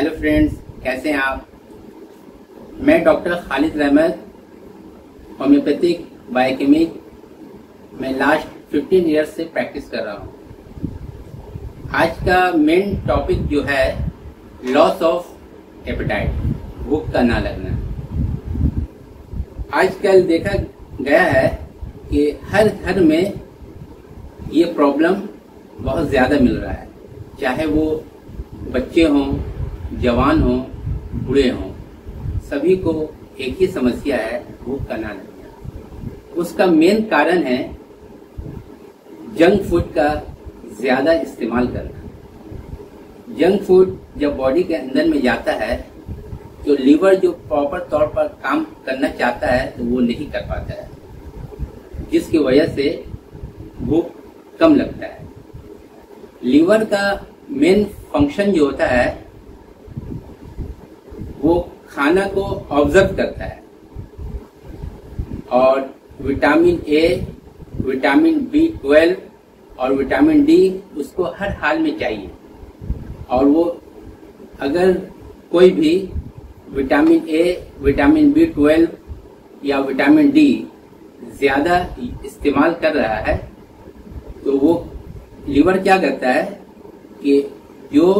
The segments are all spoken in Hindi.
हेलो फ्रेंड्स, कैसे हैं आप। मैं doctor Khalid Ahmad, homeopathic biochemic में लास्ट 15 इयर्स से प्रैक्टिस कर रहा हूँ। आज का मेन टॉपिक जो है लॉस ऑफ एपेटाइट, भूख का ना लगना। आजकल देखा गया है कि हर घर में ये प्रॉब्लम बहुत ज़्यादा मिल रहा है, चाहे वो बच्चे हों, जवान हों, बूढ़े हों, सभी को एक ही समस्या है, भूख का ना लगना। उसका मेन कारण है जंक फूड का ज़्यादा इस्तेमाल करना। जंक फूड जब बॉडी के अंदर में जाता है तो लीवर जो प्रॉपर तौर पर काम करना चाहता है तो वो नहीं कर पाता है, जिसकी वजह से भूख कम लगता है। लीवर का मेन फंक्शन जो होता है वो खाना को ऑब्जर्व करता है और विटामिन ए, विटामिन B12 और विटामिन D उसको हर हाल में चाहिए। और वो अगर कोई भी विटामिन A, विटामिन B12 या विटामिन D ज़्यादा इस्तेमाल कर रहा है तो वो लीवर क्या करता है कि जो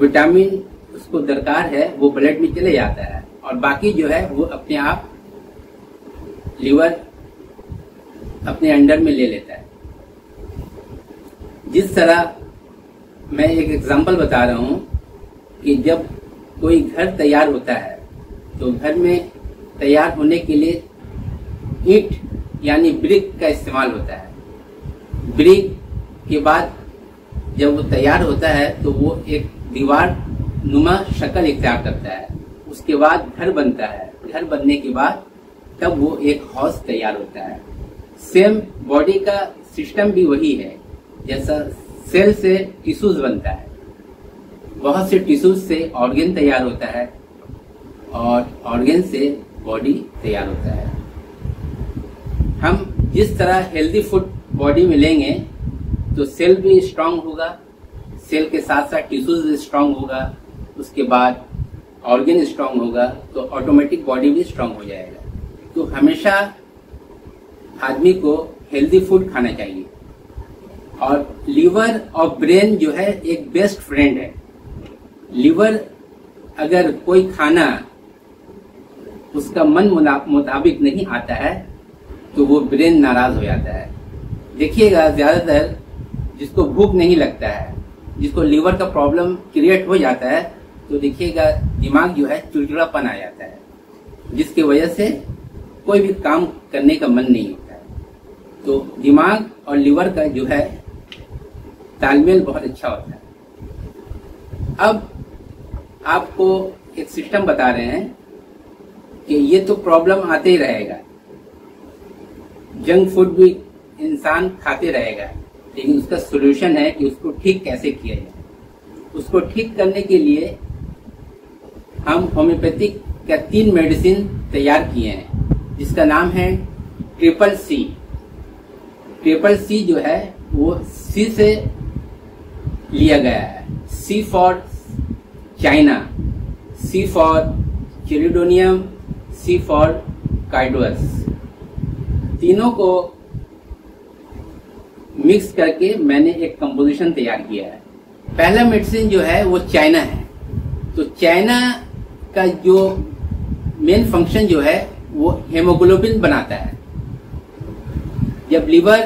विटामिन उसको दरकार है वो ब्लड में चले जाता है और बाकी जो है वो अपने आप लीवर अपने अंडर में ले लेता है। जिस तरह मैं एक एग्जांपल बता रहा हूँ कि जब कोई घर तैयार होता है तो घर में तैयार होने के लिए ईंट यानी ब्रिक का इस्तेमाल होता है। ब्रिक के बाद जब वो तैयार होता है तो वो एक दीवार नुमा शक्ल इख्तियार करता है, उसके बाद घर बनता है। घर बनने के बाद तब वो एक हाउस तैयार होता है। सेम बॉडी का सिस्टम भी वही है, जैसा सेल से टिश्यूज बनता है, बहुत से टिश्यूज से ऑर्गेन तैयार होता है और ऑर्गेन से बॉडी तैयार होता है। हम जिस तरह हेल्दी फूड बॉडी में लेंगे तो सेल भी स्ट्रांग होगा, सेल के साथ साथ टिश्यूज भी स्ट्रांग होगा, उसके बाद ऑर्गेन स्ट्रांग होगा तो ऑटोमेटिक बॉडी भी स्ट्रांग हो जाएगा। तो हमेशा आदमी को हेल्दी फूड खाना चाहिए। और लीवर और ब्रेन जो है एक बेस्ट फ्रेंड है। लीवर अगर कोई खाना उसका मन मुताबिक नहीं आता है तो वो ब्रेन नाराज हो जाता है। देखिएगा ज़्यादातर जिसको भूख नहीं लगता है, जिसको लीवर का प्रॉब्लम क्रिएट हो जाता है तो देखिएगा दिमाग जो है चिड़चिड़ापन आ जाता है, जिसकी वजह से कोई भी काम करने का मन नहीं होता है। तो दिमाग और लीवर का जो है तालमेल बहुत अच्छा होता है। अब आपको एक सिस्टम बता रहे हैं कि ये तो प्रॉब्लम आते ही रहेगा, जंक फूड भी इंसान खाते रहेगा, लेकिन उसका सोल्यूशन है कि उसको ठीक कैसे किया जाए। उसको ठीक करने के लिए हम होम्योपैथिक का 3 मेडिसिन तैयार किए हैं, जिसका नाम है ट्रिपल C। ट्रिपल C जो है वो C से लिया गया है। C for China, C for chelidonium, C for carduus. तीनों को मिक्स करके मैंने एक कंपोजिशन तैयार किया है। पहला मेडिसिन जो है वो चाइना है। तो चाइना का जो मेन फंक्शन जो है वो हेमोग्लोबिन बनाता है। जब लीवर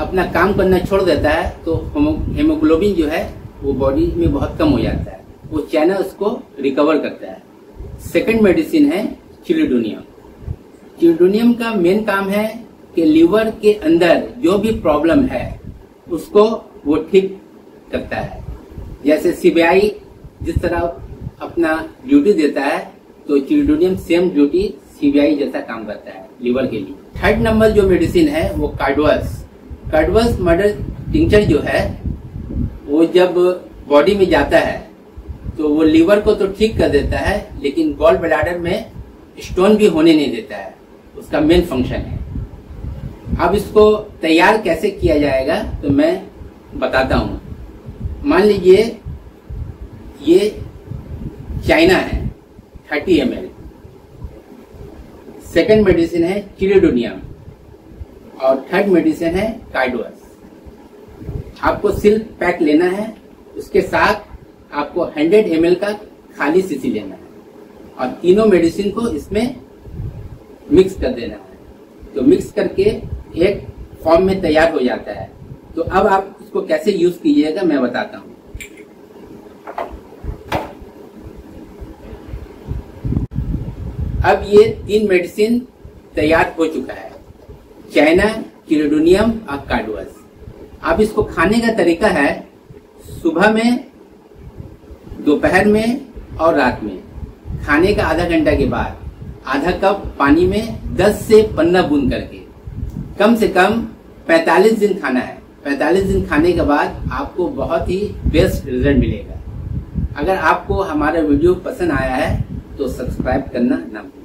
अपना काम करना छोड़ देता है तो हेमोग्लोबिन जो है वो बॉडी में बहुत कम हो जाता है, वो चाइना उसको रिकवर करता है। सेकंड मेडिसिन है चिलिडोनियम। चिलिडोनियम का मेन काम है कि लीवर के अंदर जो भी प्रॉब्लम है उसको वो ठीक करता है। जैसे CBI जिस तरह अपना ड्यूटी देता है तो चिलिडोनियम सेम ड्यूटी CBI जैसा काम करता है लीवर के लिए। थर्ड नंबर जो मेडिसिन है वो कार्डुअस। कार्डुअस मर्डर टिंचर जो है वो जब बॉडी में जाता है तो वो लीवर को तो ठीक कर देता है, लेकिन गॉल ब्लैडर में स्टोन भी होने नहीं देता है, उसका मेन फंक्शन है। अब इसको तैयार कैसे किया जाएगा तो मैं बताता हूँ। मान लीजिए ये चाइना है 30 ml। सेकेंड मेडिसिन है चिलिडोनियम और थर्ड मेडिसिन है कार्डुअस। आपको सिल्क पैक लेना है, उसके साथ आपको 100 ml का खाली शीशी लेना है और तीनों मेडिसिन को इसमें मिक्स कर देना है। तो मिक्स करके एक फॉर्म में तैयार हो जाता है। तो अब आप इसको कैसे यूज कीजिएगा मैं बताता हूँ। अब ये 3 मेडिसिन तैयार हो चुका है, चाइना, चिलिडोनियम और कार्डुअस। अब इसको खाने का तरीका है सुबह में, दोपहर में और रात में। खाने का आधा घंटा के बाद आधा कप पानी में 10 से 15 बूंद करके कम से कम 45 दिन खाना है। 45 दिन खाने के बाद आपको बहुत ही बेस्ट रिजल्ट मिलेगा। अगर आपको हमारा वीडियो पसंद आया है तो सब्सक्राइब करना ना भूलें।